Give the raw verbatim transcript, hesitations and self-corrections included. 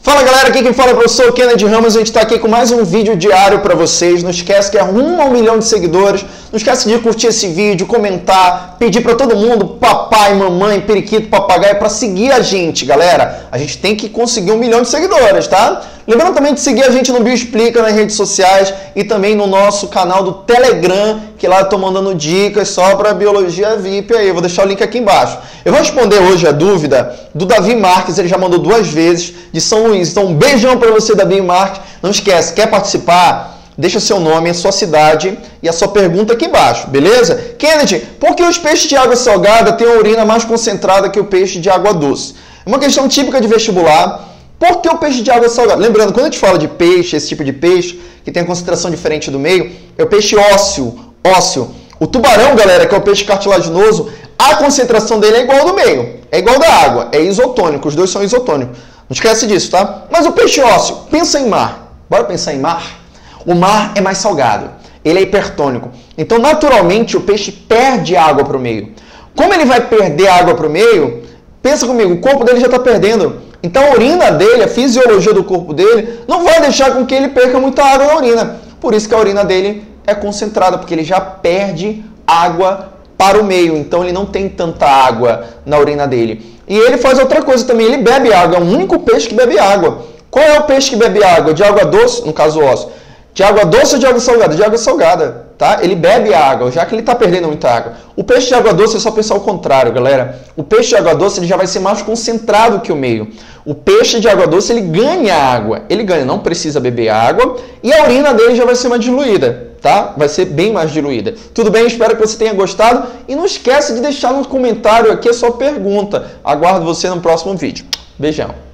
Fala galera, aqui quem fala é o professor Kennedy Ramos, a gente está aqui com mais um vídeo diário para vocês. Não esquece que é rumo a um milhão de seguidores, não esquece de curtir esse vídeo, comentar, pedir para todo mundo, papai, mamãe, periquito, papagaio, para seguir a gente, galera. A gente tem que conseguir um milhão de seguidores, tá? Lembrando também de seguir a gente no Bio Explica, nas redes sociais e também no nosso canal do Telegram, que lá eu tô mandando dicas só para Biologia V I P aí. Eu vou deixar o link aqui embaixo. Eu vou responder hoje a dúvida do Davi Marques, ele já mandou duas vezes, de São Luís. Então, um beijão para você, Davi Marques. Não esquece, quer participar? Deixa seu nome, a sua cidade e a sua pergunta aqui embaixo, beleza? Kennedy, por que os peixes de água salgada têm a urina mais concentrada que o peixe de água doce? É uma questão típica de vestibular. Por que o peixe de água salgada? Lembrando, quando a gente fala de peixe, esse tipo de peixe, que tem a concentração diferente do meio, é o peixe ósseo. ósseo. O tubarão, galera, que é o peixe cartilaginoso, a concentração dele é igual ao do meio. É igual da água. É isotônico. Os dois são isotônicos. Não esquece disso, tá? Mas o peixe ósseo, pensa em mar. Bora pensar em mar? O mar é mais salgado. Ele é hipertônico. Então, naturalmente, o peixe perde água para o meio. Como ele vai perder água para o meio, pensa comigo, o corpo dele já está perdendo. Então a urina dele, a fisiologia do corpo dele, não vai deixar com que ele perca muita água na urina. Por isso que a urina dele é concentrada, porque ele já perde água para o meio. Então ele não tem tanta água na urina dele. E ele faz outra coisa também, ele bebe água. É o único peixe que bebe água. Qual é o peixe que bebe água? De água doce, no caso o ósseo. De água doce ou de água salgada? De água salgada, tá? Ele bebe água, já que ele está perdendo muita água. O peixe de água doce é só pensar o contrário, galera. O peixe de água doce ele já vai ser mais concentrado que o meio. O peixe de água doce ele ganha água. Ele ganha, não precisa beber água. E a urina dele já vai ser mais diluída, tá? Vai ser bem mais diluída. Tudo bem? Espero que você tenha gostado. E não esquece de deixar no comentário aqui a sua pergunta. Aguardo você no próximo vídeo. Beijão.